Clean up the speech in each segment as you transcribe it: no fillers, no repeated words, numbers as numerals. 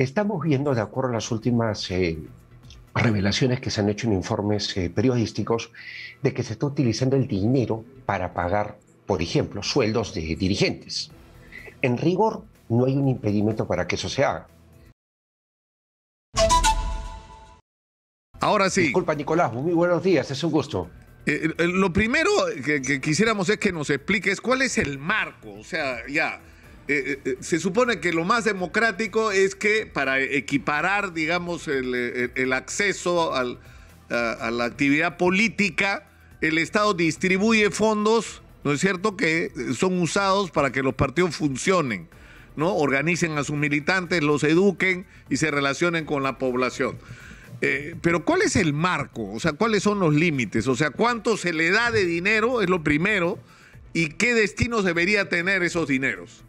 Estamos viendo, de acuerdo a las últimas revelaciones que se han hecho en informes periodísticos, de que se está utilizando el dinero para pagar, por ejemplo, sueldos de dirigentes. En rigor, no hay un impedimento para que eso se haga. Ahora sí. Disculpa, Nicolás, muy buenos días, es un gusto. Lo primero que quisiéramos es que nos expliques cuál es el marco. O sea, ya, se supone que lo más democrático es que para equiparar, digamos, el acceso a la actividad política, el Estado distribuye fondos, ¿no es cierto?, que son usados para que los partidos funcionen, ¿no? Organicen a sus militantes, los eduquen y se relacionen con la población. Pero ¿cuál es el marco? O sea, ¿cuáles son los límites? O sea, ¿cuánto se le da de dinero? Es lo primero. ¿Y qué destinos debería tener esos dineros?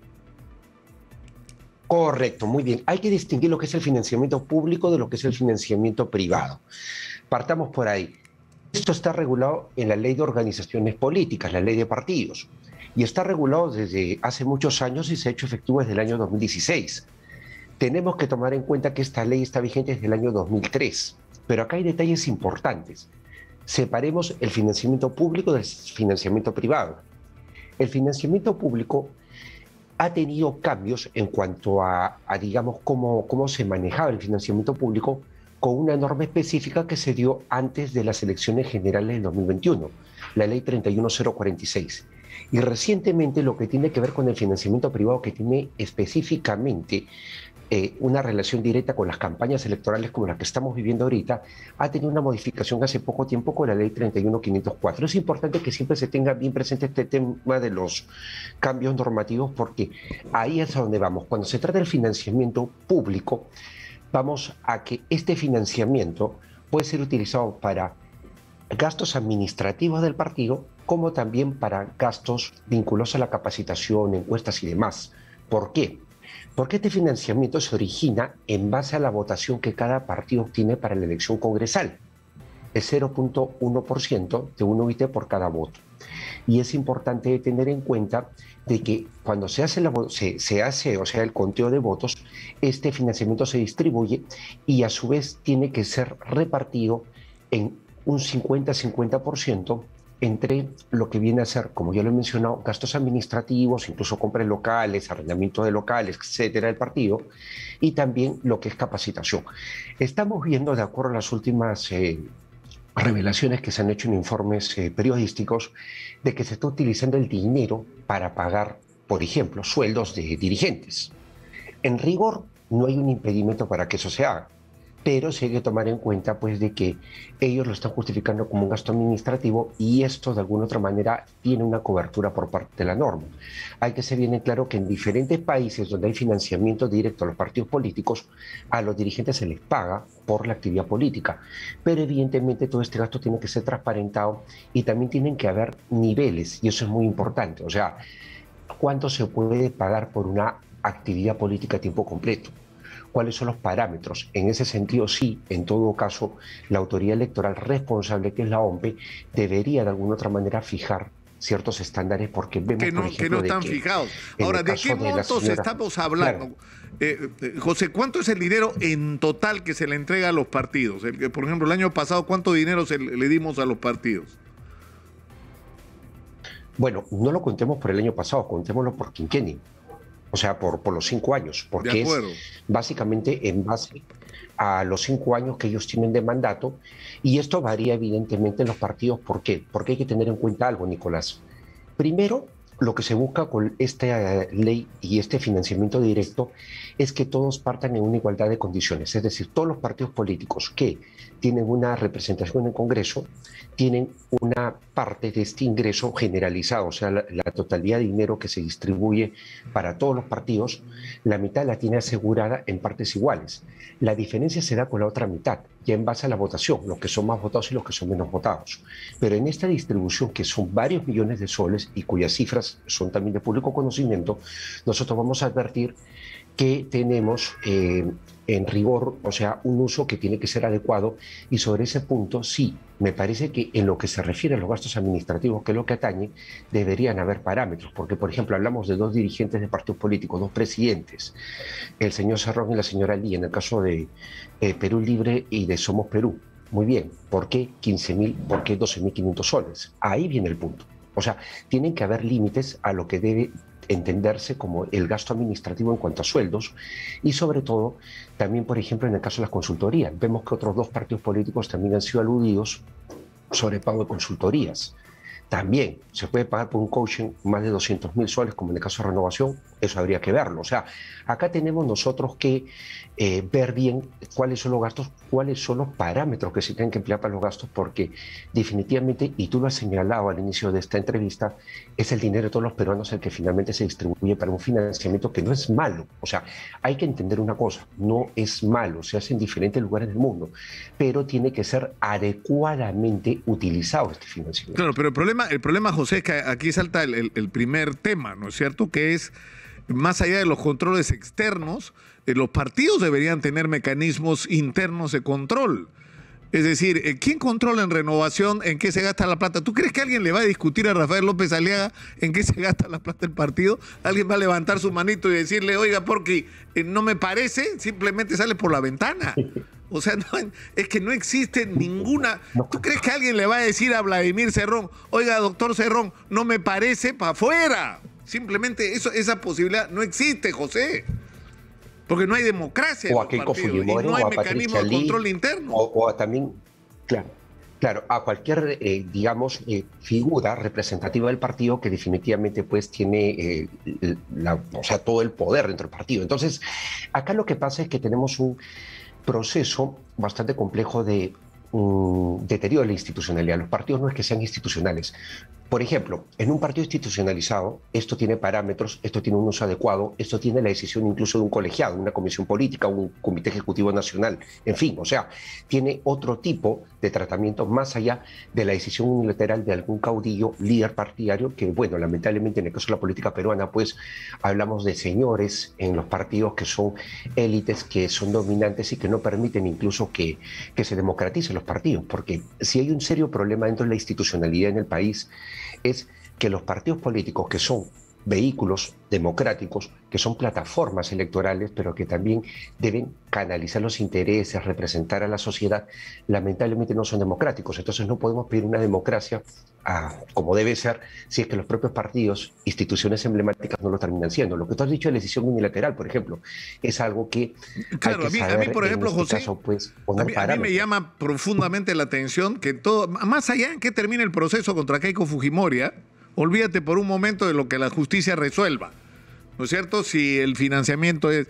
Correcto, muy bien. Hay que distinguir lo que es el financiamiento público de lo que es el financiamiento privado. Partamos por ahí. Esto está regulado en la Ley de Organizaciones Políticas, la Ley de Partidos, y está regulado desde hace muchos años y se ha hecho efectivo desde el año 2016. Tenemos que tomar en cuenta que esta ley está vigente desde el año 2003, pero acá hay detalles importantes. Separemos el financiamiento público del financiamiento privado. El financiamiento público ha tenido cambios en cuanto a digamos, cómo se manejaba el financiamiento público con una norma específica que se dio antes de las elecciones generales del 2021, la Ley 31046. Y recientemente lo que tiene que ver con el financiamiento privado, que tiene específicamente una relación directa con las campañas electorales como la que estamos viviendo ahorita, ha tenido una modificación hace poco tiempo con la Ley 31504. Es importante que siempre se tenga bien presente este tema de los cambios normativos, porque ahí es a donde vamos. Cuando se trata del financiamiento público, vamos a que este financiamiento puede ser utilizado para gastos administrativos del partido, como también para gastos vinculados a la capacitación, encuestas y demás. ¿Por qué? Porque este financiamiento se origina en base a la votación que cada partido obtiene para la elección congresal, el 0.1% de un UIT por cada voto. Y es importante tener en cuenta de que cuando se hace el conteo de votos, este financiamiento se distribuye y a su vez tiene que ser repartido en un 50-50% entre lo que viene a ser, como yo lo he mencionado, gastos administrativos, incluso compras locales, arrendamiento de locales, etcétera, del partido, y también lo que es capacitación. Estamos viendo, de acuerdo a las últimas revelaciones que se han hecho en informes periodísticos, de que se está utilizando el dinero para pagar, por ejemplo, sueldos de dirigentes. En rigor, no hay un impedimento para que eso se haga, pero sí hay que tomar en cuenta, pues, de que ellos lo están justificando como un gasto administrativo y esto de alguna otra manera tiene una cobertura por parte de la norma. Hay que ser bien claro que en diferentes países donde hay financiamiento directo a los partidos políticos, a los dirigentes se les paga por la actividad política, pero evidentemente todo este gasto tiene que ser transparentado y también tienen que haber niveles, y eso es muy importante. O sea, ¿cuánto se puede pagar por una actividad política a tiempo completo? ¿Cuáles son los parámetros? En ese sentido, sí, en todo caso, la autoridad electoral responsable, que es la OMPE, debería de alguna otra manera fijar ciertos estándares, porque vemos que no, por ejemplo, que no están fijados. Ahora, ¿de qué montos estamos hablando? Claro. José, ¿cuánto es el dinero en total que se le entrega a los partidos? Por ejemplo, el año pasado, ¿cuánto dinero le dimos a los partidos? Bueno, no lo contemos por el año pasado, contémoslo por quinquenio. O sea, por los 5 años, porque es básicamente en base a los 5 años que ellos tienen de mandato, y esto varía evidentemente en los partidos. ¿Por qué? Porque hay que tener en cuenta algo, Nicolás. Primero, lo que se busca con esta ley y este financiamiento directo es que todos partan en una igualdad de condiciones, es decir, todos los partidos políticos que tienen una representación en el Congreso tienen una parte de este ingreso generalizado, o sea, la totalidad de dinero que se distribuye para todos los partidos, la mitad la tiene asegurada en partes iguales. La diferencia se da con la otra mitad, ya en base a la votación, los que son más votados y los que son menos votados. Pero en esta distribución, que son varios millones de soles y cuyas cifras son también de público conocimiento, nosotros vamos a advertir que tenemos en rigor, o sea, un uso que tiene que ser adecuado. Y sobre ese punto, sí, me parece que en lo que se refiere a los gastos administrativos, que es lo que atañe, deberían haber parámetros, porque, por ejemplo, hablamos de dos dirigentes de partidos políticos, dos presidentes, el señor Cerrón y la señora Lía, en el caso de Perú Libre y de Somos Perú. Muy bien, ¿por qué 15.000, por qué 12.500 soles? Ahí viene el punto. O sea, tienen que haber límites a lo que debe entenderse como el gasto administrativo en cuanto a sueldos, y sobre todo también, por ejemplo, en el caso de las consultorías. Vemos que otros dos partidos políticos también han sido aludidos sobre pago de consultorías. También se puede pagar por un coaching más de 200.000 soles, como en el caso de Renovación. Eso habría que verlo. O sea, acá tenemos nosotros que ver bien cuáles son los gastos, cuáles son los parámetros que se tienen que emplear para los gastos, porque definitivamente, y tú lo has señalado al inicio de esta entrevista, es el dinero de todos los peruanos el que finalmente se distribuye para un financiamiento que no es malo. O sea, hay que entender una cosa, no es malo, se hace en diferentes lugares del mundo, pero tiene que ser adecuadamente utilizado este financiamiento. Claro, pero el problema, José, es que aquí salta el primer tema, ¿no es cierto? Que es, más allá de los controles externos, los partidos deberían tener mecanismos internos de control. Es decir, ¿quién controla en Renovación en qué se gasta la plata? ¿Tú crees que alguien le va a discutir a Rafael López Aliaga en qué se gasta la plata del partido? ¿Alguien va a levantar su manito y decirle, oiga, porque no me parece, simplemente sale por la ventana? O sea, no, es que no existe ninguna... ¿Tú crees que alguien le va a decir a Vladimir Cerrón, oiga, doctor Cerrón, no me parece, para afuera? Simplemente eso, esa posibilidad no existe, José. Porque no hay democracia en los partidos, Fujimori, y no hay mecanismo de control interno. O también, claro, a cualquier, digamos, figura representativa del partido que definitivamente pues tiene todo el poder dentro del partido. Entonces, acá lo que pasa es que tenemos un proceso bastante complejo de deterioro de la institucionalidad. Los partidos no es que sean institucionales. Por ejemplo, en un partido institucionalizado, esto tiene parámetros, esto tiene un uso adecuado, esto tiene la decisión incluso de un colegiado, una comisión política, un comité ejecutivo nacional, en fin, o sea, tiene otro tipo de tratamiento más allá de la decisión unilateral de algún caudillo, líder partidario, que bueno, lamentablemente en el caso de la política peruana, pues hablamos de señores en los partidos que son élites, que son dominantes y que no permiten incluso que se democraticen los partidos, porque si hay un serio problema dentro de la institucionalidad en el país, es que los partidos políticos, que son vehículos democráticos, que son plataformas electorales, pero que también deben canalizar los intereses, representar a la sociedad, lamentablemente no son democráticos. Entonces no podemos pedir una democracia como debe ser si es que los propios partidos, instituciones emblemáticas no lo terminan siendo. Lo que tú has dicho de la decisión unilateral, por ejemplo, es algo que claro, hay que saber. A mí, por ejemplo, en este José, caso, pues, a mí me llama profundamente la atención que todo, más allá en que termine el proceso contra Keiko Fujimori, olvídate por un momento de lo que la justicia resuelva, ¿no es cierto? Si el financiamiento es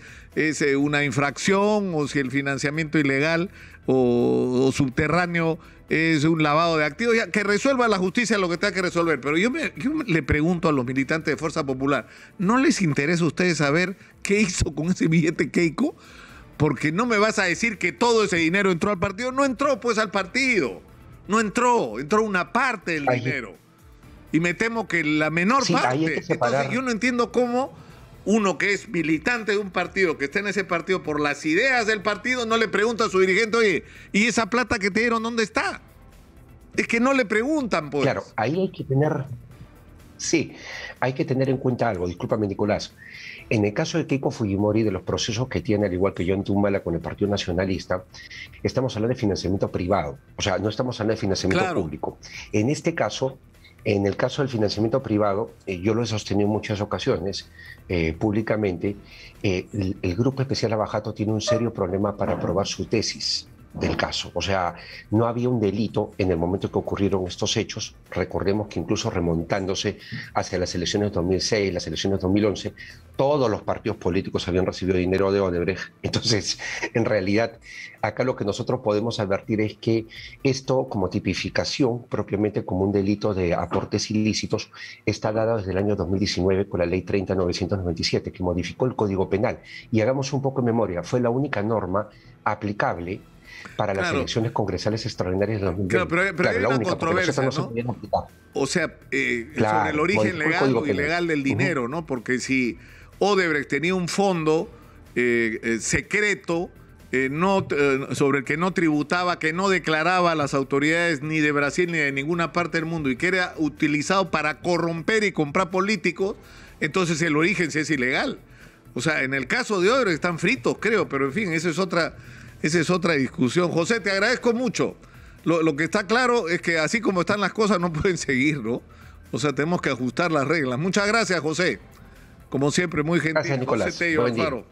una infracción, o si el financiamiento ilegal o subterráneo es un lavado de activos, ya que resuelva la justicia lo que tenga que resolver. Pero yo le pregunto a los militantes de Fuerza Popular, ¿no les interesa a ustedes saber qué hizo con ese billete Keiko? Porque no me vas a decir que todo ese dinero entró al partido. No entró pues al partido, no entró, entró una parte del dinero. Y me temo que la menor parte. Entonces, yo no entiendo cómo uno que es militante de un partido, que está en ese partido por las ideas del partido, no le pregunta a su dirigente, oye, ¿y esa plata que te dieron dónde está? Es que no le preguntan, pues. Claro, ahí hay que tener... Sí, hay que tener en cuenta algo, discúlpame Nicolás, en el caso de Keiko Fujimori, de los procesos que tiene, al igual que yo en Tumbala con el Partido Nacionalista, estamos hablando de financiamiento privado, o sea, no estamos hablando de financiamiento público. En este caso... En el caso del financiamiento privado, yo lo he sostenido en muchas ocasiones públicamente, el Grupo Especial Abajato tiene un serio problema para aprobar su tesis del caso. O sea, no había un delito en el momento que ocurrieron estos hechos. Recordemos que incluso remontándose hacia las elecciones de 2006, las elecciones de 2011, todos los partidos políticos habían recibido dinero de Odebrecht. Entonces, en realidad, acá lo que nosotros podemos advertir es que esto, como tipificación propiamente como un delito de aportes ilícitos, está dado desde el año 2019 con la ley 30.997, que modificó el Código Penal. Y hagamos un poco de memoria, fue la única norma aplicable para las elecciones congresales extraordinarias de 2020. Claro, pero hay una controversia, ¿no? O sea, sobre el origen legal o ilegal del dinero, ¿no? Porque si Odebrecht tenía un fondo secreto sobre el que no tributaba, que no declaraba a las autoridades ni de Brasil ni de ninguna parte del mundo y que era utilizado para corromper y comprar políticos, entonces el origen sí es ilegal. O sea, en el caso de Odebrecht están fritos, creo, pero en fin, esa es otra discusión. José, te agradezco mucho. Lo que está claro es que así como están las cosas no pueden seguir, ¿no? O sea, tenemos que ajustar las reglas. Muchas gracias, José. Como siempre, muy gentil. Gracias, Nicolás. José Tello Alfaro.